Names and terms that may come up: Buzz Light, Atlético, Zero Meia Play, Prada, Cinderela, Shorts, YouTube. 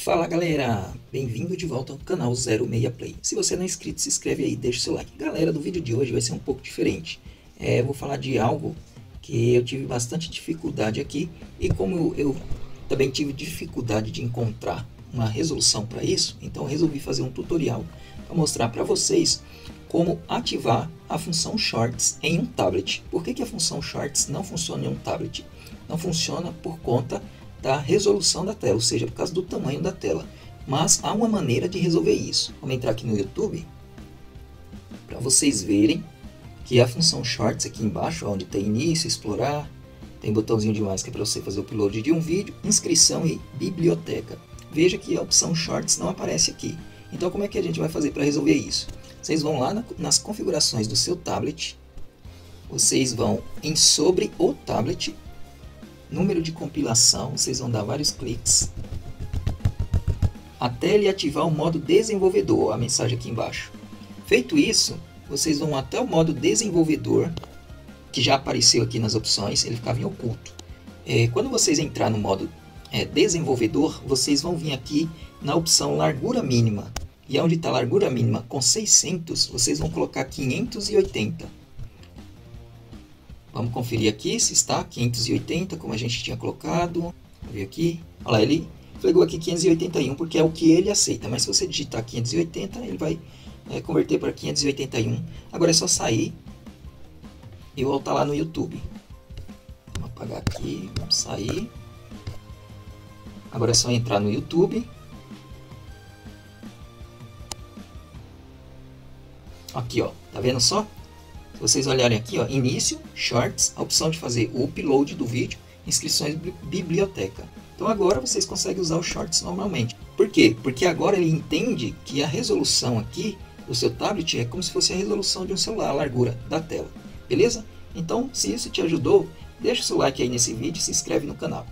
Fala galera, bem-vindo de volta ao canal Zero Meia Play. Se você não é inscrito, se inscreve aí, deixa o seu like. Galera, do vídeo de hoje vai ser um pouco diferente. Vou falar de algo que eu tive bastante dificuldade aqui. E como eu também tive dificuldade de encontrar uma resolução para isso, então eu resolvi fazer um tutorial para mostrar para vocês como ativar a função Shorts em um tablet. Por que a função Shorts não funciona em um tablet? Não funciona por conta da resolução da tela, ou seja, por causa do tamanho da tela. Mas há uma maneira de resolver isso. Vamos entrar aqui no YouTube para vocês verem que a função Shorts aqui embaixo, onde tem início, explorar, tem botãozinho de mais que é para você fazer o upload de um vídeo, inscrição e biblioteca. Veja que a opção Shorts não aparece aqui. Então como é que a gente vai fazer para resolver isso? Vocês vão lá nas configurações do seu tablet, vocês vão em sobre o tablet, número de compilação, vocês vão dar vários cliques até ele ativar o modo desenvolvedor, a mensagem aqui embaixo. Feito isso, vocês vão até o modo desenvolvedor, que já apareceu aqui nas opções, ele ficava em oculto. Quando vocês entrar no modo desenvolvedor, vocês vão vir aqui na opção largura mínima, e onde está a largura mínima com 600, vocês vão colocar 580. Vamos conferir aqui se está 580, como a gente tinha colocado. Vamos ver aqui. Olha lá, ele pegou aqui 581, porque é o que ele aceita. Mas se você digitar 580, ele vai converter para 581. Agora é só sair e voltar lá no YouTube. Vamos apagar aqui, vamos sair. Agora é só entrar no YouTube. Aqui, ó. Tá vendo só? Vocês olharem aqui, ó, início, shorts, a opção de fazer o upload do vídeo, inscrições, biblioteca. Então agora vocês conseguem usar o shorts normalmente. Por quê? Porque agora ele entende que a resolução aqui do seu tablet é como se fosse a resolução de um celular, a largura da tela. Beleza? Então, se isso te ajudou, deixa o seu like aí nesse vídeo e se inscreve no canal.